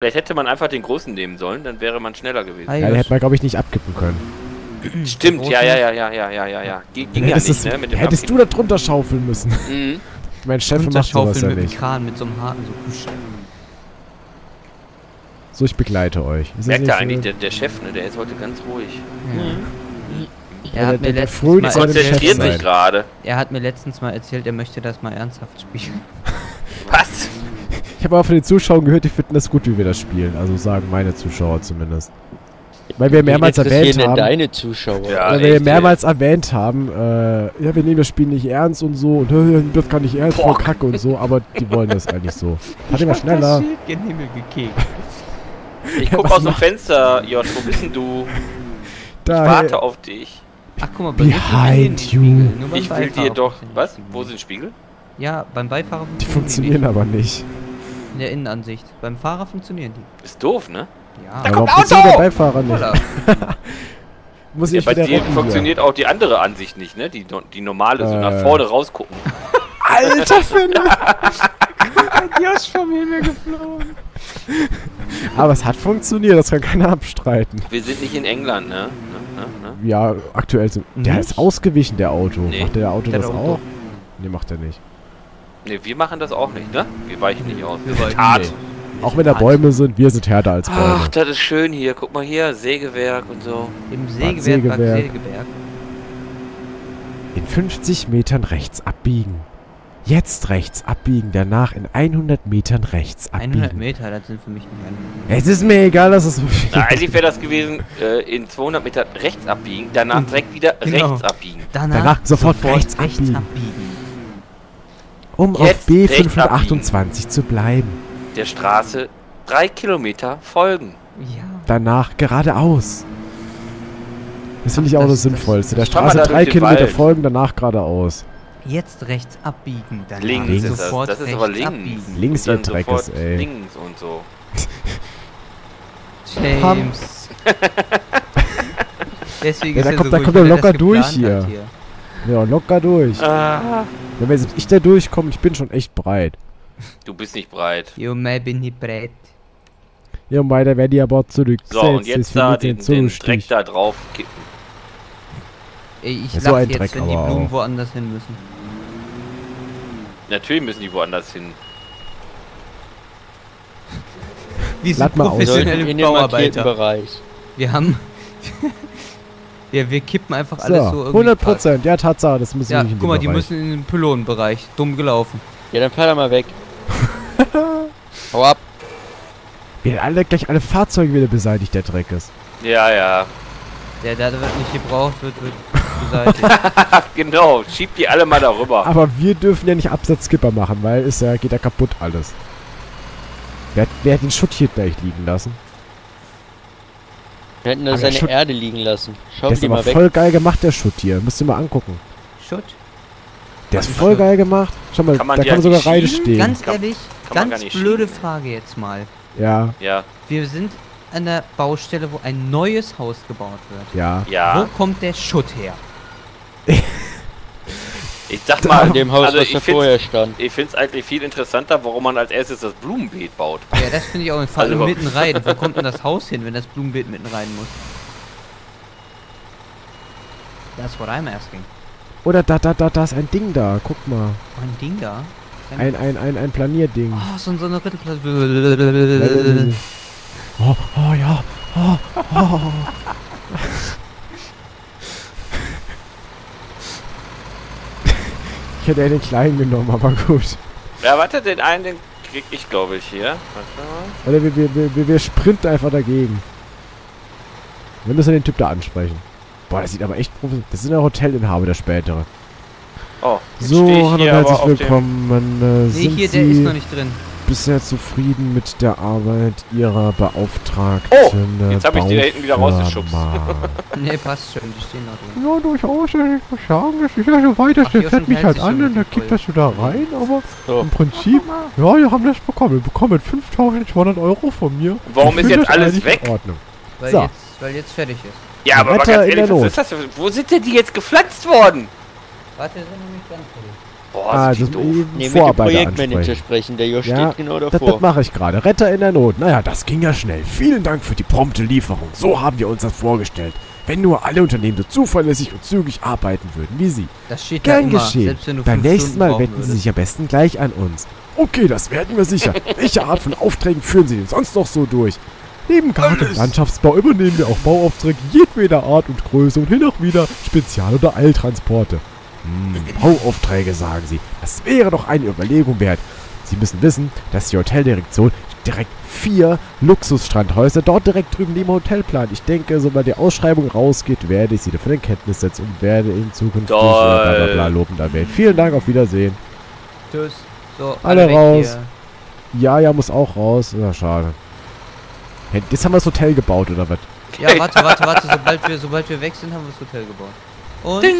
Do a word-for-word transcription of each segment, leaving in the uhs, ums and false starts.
Vielleicht hätte man einfach den großen nehmen sollen, dann wäre man schneller gewesen. Ja, den hätte man, glaube ich, nicht abkippen können. Stimmt, ja, ja, ja, ja, ja, ja, ja, ja. Ging ja nicht, es, ne? Mit dem hättest Abkippen. Du da drunter schaufeln müssen. Mhm. Mein Chef macht sowas ja nicht. Mit dem Kran, mit so einem harten so. So, ich begleite euch. Ist Merkt ihr eigentlich, der, der Chef, ne? Der ist heute ganz ruhig. Ja. Mhm. Er hat mir letztens konzentriert sich gerade. Er hat mir letztens mal erzählt, er möchte das mal ernsthaft spielen. Was? Ich habe auch von den Zuschauern gehört, die finden das gut, wie wir das spielen. Also sagen meine Zuschauer zumindest. Weil wir mehrmals erwähnt haben. Deine Zuschauer. Ja, weil wir mehrmals erwähnt haben, äh, ja, wir nehmen das Spiel nicht ernst und so und das kann nicht ernst, voll Kacke und so, aber die wollen das eigentlich so. Hat immer schneller. Ich guck aus dem Fenster, Josh, wo bist denn du? Ich warte auf dich. Ach, guck mal, bei Behind you. Ich will dir doch. Was? Wo sind Spiegel? Ja, beim Beifahrer. Die funktionieren aber nicht. In der Innenansicht. Beim Fahrer funktionieren die. Ist doof, ne? Ja. Da kommt Auto! Der Beifahrer nicht. Muss ich ja, bei dir funktioniert auch die andere Ansicht nicht, ne? Die, die normale, äh. so nach vorne rausgucken. Alter Finde! Hat Josh vom Himmel geflogen. Aber es hat funktioniert, das kann keiner abstreiten. Wir sind nicht in England, ne? ne? ne? ne? Ja, aktuell sind. Der nicht? Ist ausgewichen, der Auto. Nee. Macht der Auto der das der auch? Ne, macht er nicht. Ne, wir machen das auch nicht, ne? Wir weichen nicht aus. Wir weichen hart. Nee. Auch wenn da Bäume sind, wir sind härter als Bäume. Ach, das ist schön hier. Guck mal hier, Sägewerk und so. Im Sägewerk, Sägewerk. Sägewerk. In fünfzig Metern rechts abbiegen. Jetzt rechts abbiegen, danach in hundert Metern rechts abbiegen. hundert Meter, das sind für mich nicht hundert. Es ist mir egal, dass es... Na, eigentlich wäre das gewesen, äh, in zweihundert Metern rechts abbiegen, danach direkt wieder genau. rechts abbiegen. Danach, danach sofort, sofort rechts, rechts abbiegen. abbiegen. Um jetzt auf B fünfhundertachtundzwanzig zu bleiben. Der Straße drei Kilometer folgen. Ja. Danach geradeaus. Das finde ich auch das, das Sinnvollste. Der Straße drei Kilometer Wald. folgen, danach geradeaus. Jetzt rechts abbiegen, dann links ist sofort das. Das ist aber links. Abbiegen. Links der Dreck ist, ey. Links und so. James. Deswegen ja, da ist kommt, so da kommt er locker durch hier. hier. Ja, locker durch. Ah. Ja, wenn ich da durchkomme, ich bin schon echt breit. Du bist nicht breit. Junge, bin ich breit. Junge, da werde ich aber zurück. So, und jetzt da den, den Dreck da drauf kippen. Ey, ich lache jetzt, Dreck, wenn die Blumen auch. woanders hin müssen. Natürlich müssen die woanders hin. Wir sind professionelle Bauarbeiter. Wir haben... ja, wir kippen einfach alles so, so irgendwie... hundert Prozent, ja, Tatsache, das müssen wir ja, nicht in den guck mal, Bereich. Die müssen in den Pylonenbereich. Dumm gelaufen. Ja, dann fahr da mal weg. Hau ab. Wir haben alle, gleich alle Fahrzeuge wieder beseitigt, der Dreck ist. Ja, ja. Der, der wird nicht gebraucht, wird, wird beseitigt. Genau, schiebt die alle mal darüber. Aber wir dürfen ja nicht Absatzskipper machen, weil es ja geht ja kaputt alles. Wer, wer hat den Schutt hier gleich liegen lassen? Wir hätten da aber seine Erde liegen lassen. Schau die mal weg. Der ist voll geil gemacht, der Schutt hier. Müsst ihr mal angucken. Schutt? Der ist voll geil gemacht. Schau mal, kann man da kann man sogar reinstehen. Ganz ehrlich, kann, kann ganz blöde schieben. Frage jetzt mal. Ja. Ja. Wir sind... an der Baustelle, wo ein neues Haus gebaut wird. Ja. ja. Wo kommt der Schutt her? Ich sag mal, an dem Haus, also was da vorher stand. Ich find's eigentlich viel interessanter, warum man als erstes das Blumenbeet baut. Ja, das finde ich auch im Fall. Also mitten rein. Wo kommt denn das Haus hin, wenn das Blumenbeet mitten rein muss? That's what I'm asking. Oder da, da, da, da ist ein Ding da. Guck mal. Oh, ein Ding da? Ein, ein, ein, ein Planierding. Oh, so, so eine Ritterplatte. Oh, oh ja, oh, oh. Ich hätte ja den kleinen genommen, aber gut. Ja, warte, den einen, den krieg ich, glaube ich, hier. Warte mal. Oder wir, wir, wir, wir sprinten einfach dagegen. Wir müssen den Typ da ansprechen. Boah, das sieht aber echt professionell. Das ist ein Hotelinhaber, der spätere. Oh, so, hallo, herzlich willkommen. Nee, hier, der ist noch nicht drin. Bisher zufrieden mit der Arbeit ihrer Beauftragten. Oh, jetzt habe ich die da hinten wieder rausgeschubst. Ne, passt schon, die stehen da drin. Ja, durchaus, ich muss sagen, das ist ja so weit, dass der fährt mich halt an und dann kippt das so da rein, aber so. Im Prinzip, ja, wir haben das bekommen. Wir bekommen fünftausendzweihundert Euro von mir. Warum ist jetzt alles weg? In Ordnung. Weil, so. jetzt, weil jetzt fertig ist. Ja, aber, aber ganz ehrlich, was ist das? Wo sind denn die jetzt gepflanzt worden? Warte, sind nämlich ganz fertig. Boah, das also doof. Nee, Vorarbeiter mit dem Projektmanager sprechen, der Josh ja, steht genau davor. Das, das mache ich gerade. Retter in der Not. Naja, das ging ja schnell. Vielen Dank für die prompte Lieferung. So haben wir uns das vorgestellt. Wenn nur alle Unternehmen so zuverlässig und zügig arbeiten würden wie Sie. Das steht ja immer. Selbst wenn du fünf Stunden brauchen würdest. Beim nächsten Mal wenden Sie sich am besten gleich an uns. Okay, das werden wir sicher. Welche Art von Aufträgen führen Sie denn sonst noch so durch? Neben Garten- und Landschaftsbau übernehmen wir auch Bauaufträge jedweder Art und Größe und hin und wieder Spezial- oder Eiltransporte. Hm, Bauaufträge, sagen Sie. Das wäre doch eine Überlegung wert. Sie müssen wissen, dass die Hoteldirektion direkt vier Luxusstrandhäuser dort direkt drüben neben dem Hotel plant. Ich denke, sobald die Ausschreibung rausgeht, werde ich Sie davon in Kenntnis setzen und werde in Zukunft blablabla lobend erwähnen. Vielen Dank, auf Wiedersehen. Tschüss. So, alle, alle raus. Hier. Ja, ja, muss auch raus. Na, schade. Hey, jetzt haben wir das Hotel gebaut, oder was? Ja, warte, warte, warte. Sobald wir, sobald wir weg sind, haben wir das Hotel gebaut. Und... Ding.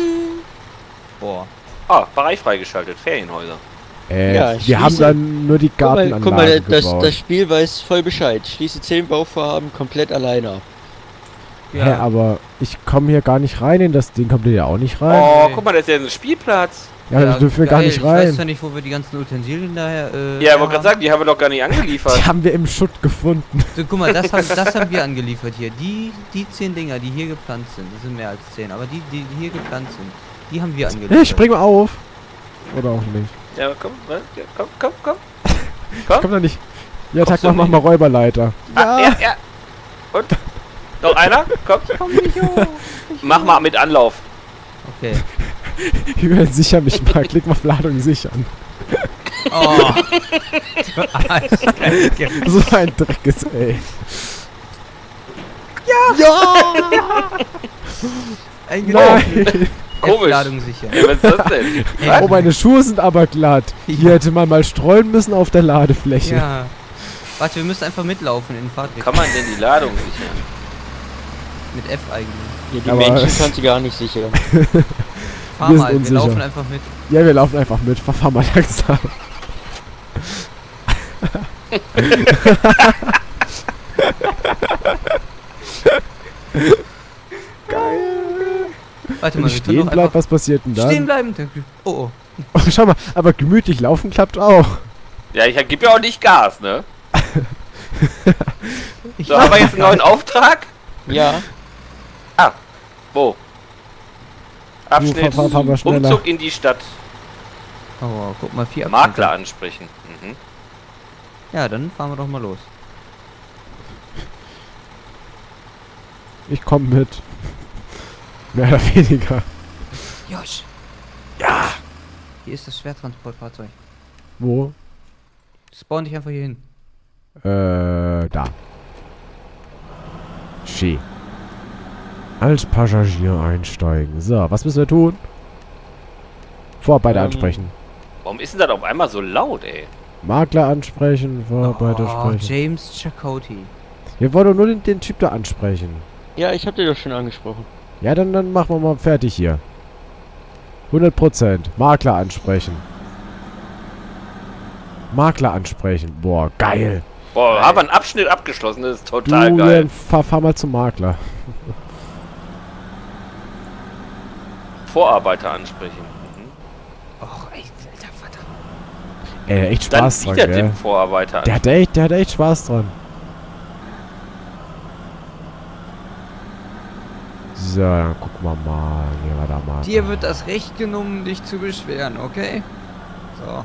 Boah. Ah, Bereich freigeschaltet. Ferienhäuser. Äh, ja, wir schließe, haben dann nur die Gartenanlagen Guck mal, guck mal das, gebaut. Das Spiel weiß voll Bescheid. Schließe zehn Bauvorhaben komplett alleine ab. Ja, Hä, aber ich komme hier gar nicht rein in das Ding. Kommt ihr ja auch nicht rein? Oh, guck mal, das ist ja ein Spielplatz. Ja, ja, da dürfen wir geil, gar nicht rein. Ich weiß ja nicht, wo wir die ganzen Utensilien daher... Äh, ja, ich wollte gerade sagen, die haben wir doch gar nicht angeliefert. Die haben wir im Schutt gefunden. So, guck mal, das haben, das haben wir angeliefert hier. Die die zehn Dinger, die hier gepflanzt sind, das sind mehr als zehn, aber die, die hier gepflanzt sind, die haben wir angeliefert. Ich spring mal auf. Oder auch nicht. Ja, komm, ne? Ja, komm, komm, komm. komm. Ich komm da nicht. Ja, Kommst Tag, mach nicht? mal Räuberleiter. Ah, ja. ja, ja. Und? Noch einer? Komm. Komm nicht hoch. Ich mach mal mit Anlauf. Okay. Wir werden sicher mich mal. Klick mal auf Ladung sichern. Oh. So ein Dreck ist, ey. Ja! Ja! Nein! Komisch. Ladung sichern. Ja, was ist das denn? Ey, oh, meine Schuhe sind aber glatt. Hier hätte man mal streuen müssen auf der Ladefläche. Ja. Warte, wir müssen einfach mitlaufen in den Fahrtrichtung. Kann man denn die Ladung sichern? Mit F eigentlich. Ja, die aber Menschen kannst du gar nicht sichern. Fahr wir mal, wir laufen einfach mit. Ja, wir laufen einfach mit. Fahr, fahr mal langsam. Geil. Warte mal, stehen bleibt, was passiert denn da? Stehen bleiben, danke. Oh, oh. Oh, schau mal, aber gemütlich laufen klappt auch. Ja, ich gebe ja auch nicht Gas, ne? So, haben wir jetzt einen neuen Auftrag? Ja. Ah, wo? Abschnitt, fahr, fahr, fahr Umzug in die Stadt. Oh, wow, guck mal, vier Abschnitte. Makler ansprechen. Mhm. Ja, dann fahren wir doch mal los. Ich komme mit. Mehr oder weniger. Josh! Ja! Hier ist das Schwertransportfahrzeug. Wo? Spawn dich einfach hier hin. Äh, da. Schön. Als Passagier einsteigen. So, was müssen wir tun? Vorarbeiter ähm, ansprechen. Warum ist denn das auf einmal so laut, ey? Makler ansprechen, Vorarbeiter oh, sprechen. James Chacotti. Wir wollen doch nur den, den Typ da ansprechen. Ja, ich hab den doch schon angesprochen. Ja, dann, dann machen wir mal fertig hier. hundert Prozent. Makler ansprechen. Makler ansprechen. Boah, geil. Boah, geil. Haben wir einen Abschnitt abgeschlossen. Das ist total du, geil. Dann fahr, fahr mal zum Makler. Vorarbeiter ansprechen. Mhm. Och, echt, alter Vater. Ey, echt Spaß dann dran, den Vorarbeiter der hat, echt, der hat echt Spaß dran. So, dann gucken wir mal. Gehen wir da mal. Dir wird das Recht genommen, dich zu beschweren, okay? So.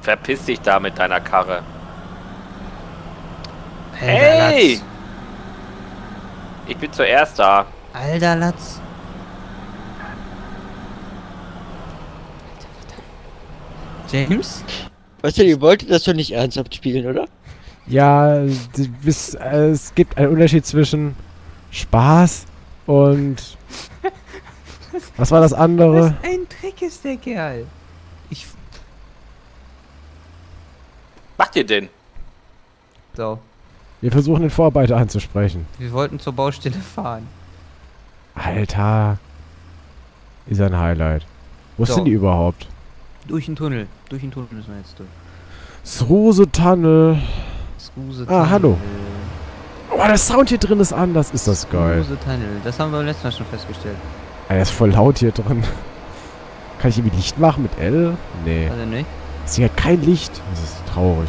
Verpiss dich da mit deiner Karre. Hey! Ich bin zuerst da. Alter Latz. James? Weißt du, ihr wolltet das doch nicht ernsthaft spielen, oder? Ja, es gibt einen Unterschied zwischen Spaß und... Was war das andere? Was ein Trick ist der Kerl. Ich... Macht ihr denn? So. Wir versuchen den Vorarbeiter anzusprechen. Wir wollten zur Baustelle fahren. Alter. Ist ein Highlight. Wo so. sind die überhaupt? Durch den Tunnel. Durch den Tunnel müssen wir jetzt durch. Sruse-Tunnel. Sruse-Tunnel. Ah, hallo. Oh, der Sound hier drin ist anders. Ist das geil. Sruse-Tunnel. Das haben wir beim letzten Mal schon festgestellt. Alter, ist voll laut hier drin. Kann ich irgendwie Licht machen mit L? Nee. Also nicht. Es hat kein Licht. Das ist traurig.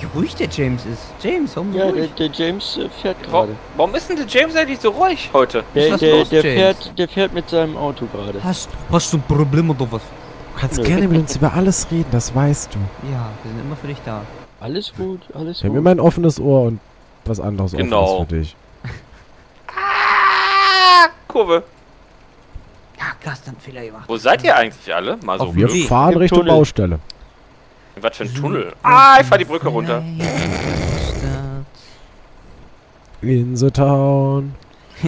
Wie ruhig der James ist. James, warum so ja, ruhig? Der, der James fährt gerade. Warum ist denn der James eigentlich so ruhig heute? Der, der, los, der, fährt, der fährt mit seinem Auto gerade. Hast, hast du ein Problem oder was? Du kannst Nö. gerne mit uns über alles reden, das weißt du. Ja, wir sind immer für dich da. Alles gut, alles wir gut. Wir haben immer ein offenes Ohr und was anderes genau. offenes für dich. Ah, Kurve. Ja, hast du einen Fehler gemacht. Wo seid ihr eigentlich alle? Mal so. Wir fahren Richtung Tunnel. Baustelle. Was für ein Tunnel? Ah, ich fahr die Brücke runter. In the town.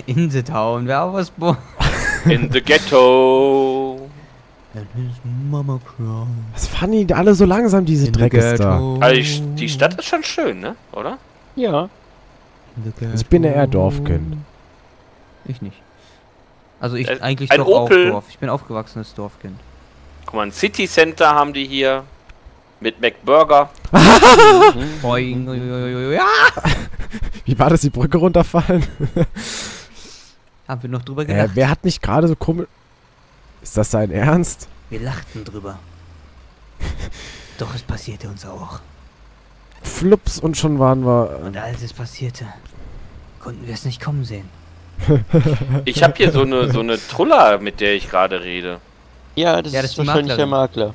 In the town, wer auch was boah. In the ghetto. Was fahren die alle so langsam, diese Dreckes da? Also die, die Stadt ist schon schön, ne? Oder? Ja. Ich bin eher Dorfkind. Ich nicht. Also ich äh, eigentlich doch auch Dorf. Ich bin aufgewachsenes Dorfkind. Guck mal, ein City Center haben die hier. Mit McBurger. Wie war das, die Brücke runterfallen? Haben wir noch drüber gelacht? Äh, wer hat mich gerade so komisch... Ist das dein Ernst? Wir lachten drüber. Doch es passierte uns auch. Flups und schon waren wir... Äh und als es passierte, konnten wir es nicht kommen sehen. Ich habe hier so eine, so eine Trulla, mit der ich gerade rede. Ja, das, ja, das ist wahrscheinlich der Makler.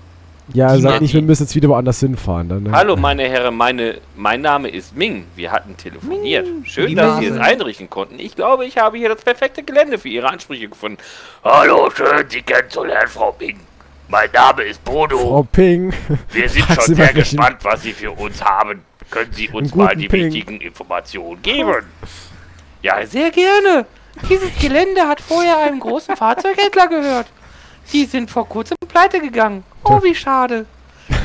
Ja, sag nicht, wir müssen jetzt wieder woanders hinfahren. Dann, ne? Hallo, meine Herren, meine, mein Name ist Ming. Wir hatten telefoniert. Schön, die dass Sie es einrichten konnten. Ich glaube, ich habe hier das perfekte Gelände für Ihre Ansprüche gefunden. Hallo, schön, Sie kennenzulernen, Frau Ping. Mein Name ist Bodo. Frau Ping. Wir sind schon sehr gespannt, was Sie für uns haben. Können Sie uns mal die Ping. wichtigen Informationen geben? Ja, sehr gerne. Dieses Gelände hat vorher einem großen Fahrzeughändler gehört. Die sind vor kurzem pleite gegangen. Oh, wie schade.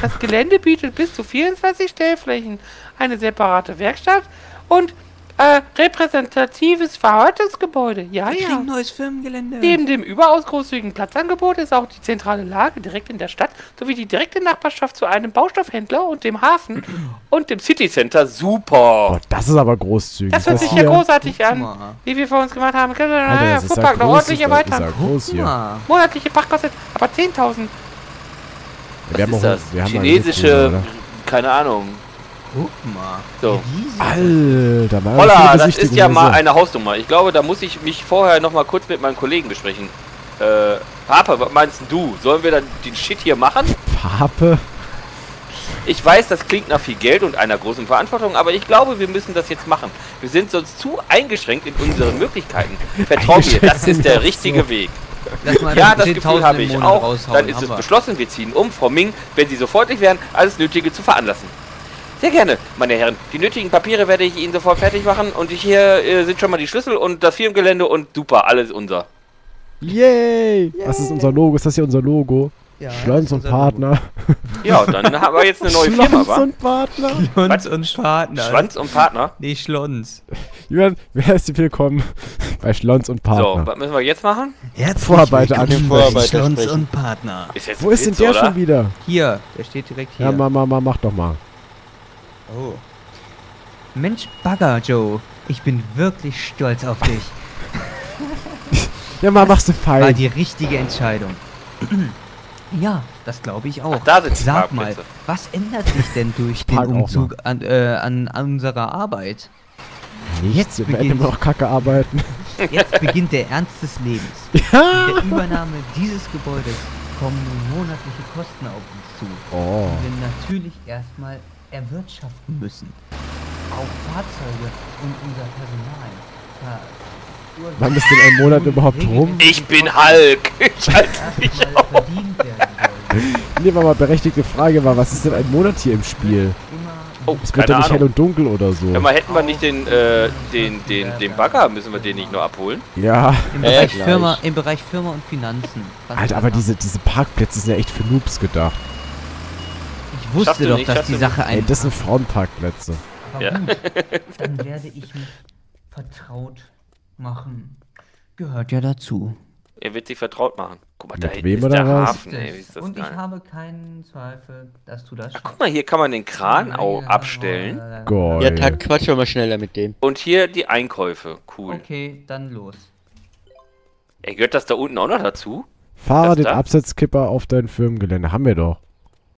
Das Gelände bietet bis zu vierundzwanzig Stellflächen, eine separate Werkstatt und äh, repräsentatives Verwaltungsgebäude. Ja, ja. Ein neues Firmengelände. Neben dem überaus großzügigen Platzangebot ist auch die zentrale Lage direkt in der Stadt sowie die direkte Nachbarschaft zu einem Baustoffhändler und dem Hafen und dem City Center. Super. Oh, das ist aber großzügig. Das hört das sich ja großartig an, mal. wie wir vor uns gemacht haben. Alter, Fuhrpark noch ordentlich erweitern. Monatliche Pachtkosten, aber zehntausend. Was wir ist haben das? Wir haben Chinesische, Hüfte, keine Ahnung. Guck mal. So. Alter, mal Holla, das ist ja mal eine Hausnummer. Ich glaube, da muss ich mich vorher noch mal kurz mit meinen Kollegen besprechen. Äh, Pape, was meinst du? Sollen wir dann den Shit hier machen? Pape? Ich weiß, das klingt nach viel Geld und einer großen Verantwortung, aber ich glaube, wir müssen das jetzt machen. Wir sind sonst zu eingeschränkt in unseren Möglichkeiten. Vertrau mir, das ist der richtige so. Weg. Ja, das Gefühl habe ich auch. Dann ist es beschlossen, wir ziehen um. Frau Ming, wenn Sie so freundlich wären, alles Nötige zu veranlassen. Sehr gerne, meine Herren. Die nötigen Papiere werde ich Ihnen sofort fertig machen. Und ich hier äh, sind schon mal die Schlüssel und das Firmengelände und super, alles unser. Yay! Yeah. Das ist unser Logo. Ist das hier unser Logo? Ja, Schlanz und Partner. Logo. Ja, dann haben wir jetzt eine neue Firma, wa? Schlanz und Partner? Schlanz und Partner. Schwanz und Partner? Nee, Schlons. Jürgen, wer ist die willkommen bei Schlons und Partner? So, was müssen wir jetzt machen? Herzlich Vorarbeiter an den Vorarbeiter Schlons und Partner. Ist jetzt Wo ist denn der oder? schon wieder? Hier, der steht direkt hier. Ja, mach, mach, mach doch mal. Oh. Mensch, Bagger, Joe. Ich bin wirklich stolz auf dich. Ja, mal machst du fein. War die richtige Entscheidung. Ja, das glaube ich auch. Ach, da sind Sag mal, was ändert sich denn durch den Umzug an, äh, an, an unserer Arbeit? Jetzt wir beginnt, immer noch Kacke arbeiten. Jetzt beginnt der Ernst des Lebens. Ja. Mit der Übernahme dieses Gebäudes kommen nun monatliche Kosten auf uns zu, oh. die wir natürlich erstmal erwirtschaften müssen. Auch Fahrzeuge und unser Personal. Ja. Wann ist denn ein Monat überhaupt rum? Ich bin Hulk! Ich halte mich auf! Nehmen wir mal berechtigte Frage, war, was ist denn ein Monat hier im Spiel? Oh, es wird ja nicht hell und dunkel oder so. Ja, mal hätten wir nicht den, äh, den, den, den Bagger, müssen wir den nicht nur abholen? Ja. Im Bereich, äh, Firma, im Bereich Firma und Finanzen. Alter, aber diese, diese Parkplätze sind ja echt für Noobs gedacht. Ich wusste doch, nicht, dass die Sache ein... Ey, das sind Frauenparkplätze. Aber ja. Gut, dann werde ich mich vertraut... machen. Gehört ja dazu. Er wird sich vertraut machen. Guck mal, mit da hinten ist der Hafen. Ey, wie ist das Und geil. ich habe keinen Zweifel, dass du das schaffst. Guck mal, hier kann man den Kran auch abstellen. Goal. Ja, Tag, quatsch mal schneller mit dem. Und hier die Einkäufe. Cool. Okay, dann los. Ey, gehört das da unten auch noch dazu? Fahre den Absatzkipper auf dein Firmengelände. Haben wir doch.